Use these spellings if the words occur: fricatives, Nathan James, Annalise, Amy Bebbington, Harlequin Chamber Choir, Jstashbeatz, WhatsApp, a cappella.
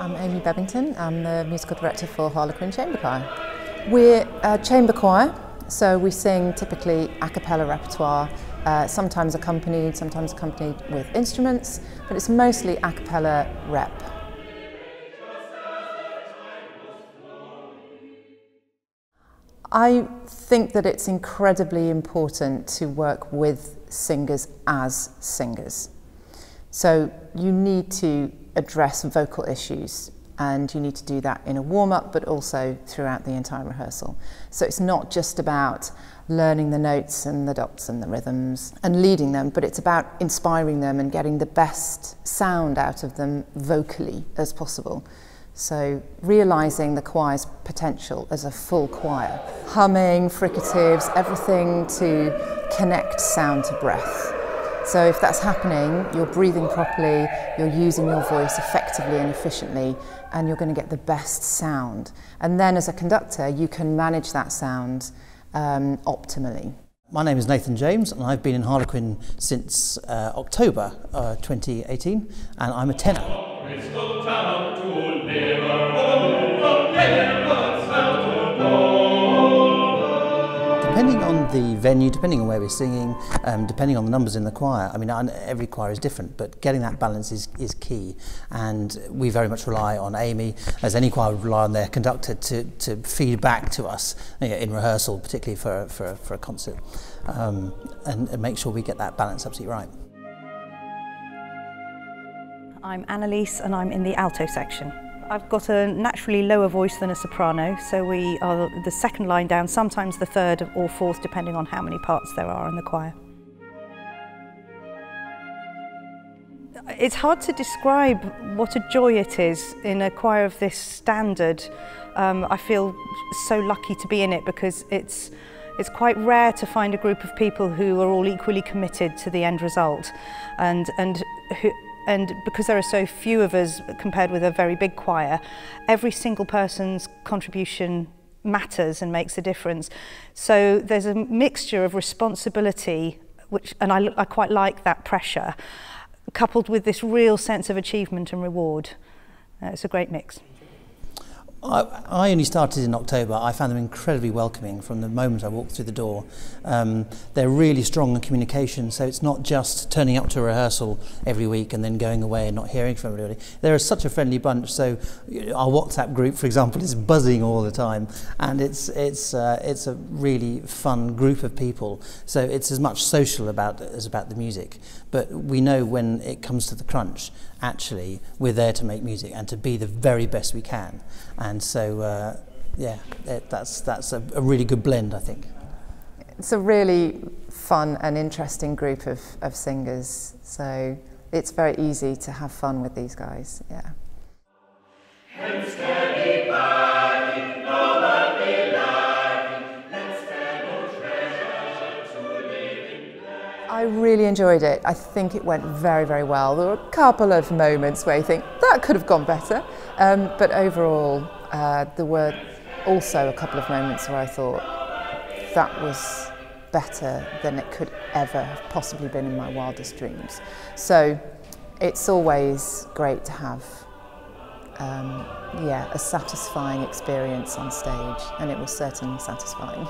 I'm Amy Bebbington, I'm the musical director for Harlequin Chamber Choir. We're a chamber choir, so we sing typically a cappella repertoire, sometimes accompanied with instruments, but it's mostly a cappella rep. I think that it's incredibly important to work with singers as singers. So you need to address vocal issues, and you need to do that in a warm-up but also throughout the entire rehearsal. So it's not just about learning the notes and the dots and the rhythms and leading them, but it's about inspiring them and getting the best sound out of them vocally as possible. So realising the choir's potential as a full choir. Humming, fricatives, everything to connect sound to breath. So if that's happening, you're breathing properly, you're using your voice effectively and efficiently, and you're going to get the best sound. And then as a conductor, you can manage that sound optimally. My name is Nathan James, and I've been in Harlequin since October 2018, and I'm a tenor. Depending on the venue, depending on where we're singing, depending on the numbers in the choir, I mean, every choir is different, but getting that balance is key. And we very much rely on Amy, as any choir would rely on their conductor, to feed back to us, you know, in rehearsal, particularly for a concert, and make sure we get that balance absolutely right. I'm Annalise, and I'm in the alto section. I've got a naturally lower voice than a soprano, so we are the second line down, sometimes the third or fourth, depending on how many parts there are in the choir. It's hard to describe what a joy it is in a choir of this standard. I feel so lucky to be in it, because it's quite rare to find a group of people who are all equally committed to the end result, and because there are so few of us compared with a very big choir, every single person's contribution matters and makes a difference. So there's a mixture of responsibility, and I quite like that pressure, coupled with this real sense of achievement and reward. It's a great mix. I only started in October. I found them incredibly welcoming from the moment I walked through the door. They're really strong in communication, so it's not just turning up to a rehearsal every week and then going away and not hearing from everybody. They're such a friendly bunch, so our WhatsApp group, for example, is buzzing all the time, and it's a really fun group of people, so it's as much social as about the music. But we know when it comes to the crunch, actually, we're there to make music and to be the very best we can. And so, yeah, that's a really good blend, I think. It's a really fun and interesting group of singers, so it's very easy to have fun with these guys, yeah. I really enjoyed it. I think it went very, very well. There were a couple of moments where you think, that could have gone better. But overall, there were also a couple of moments where I thought, that was better than it could ever have possibly been in my wildest dreams. So it's always great to have yeah, a satisfying experience on stage, and it was certainly satisfying.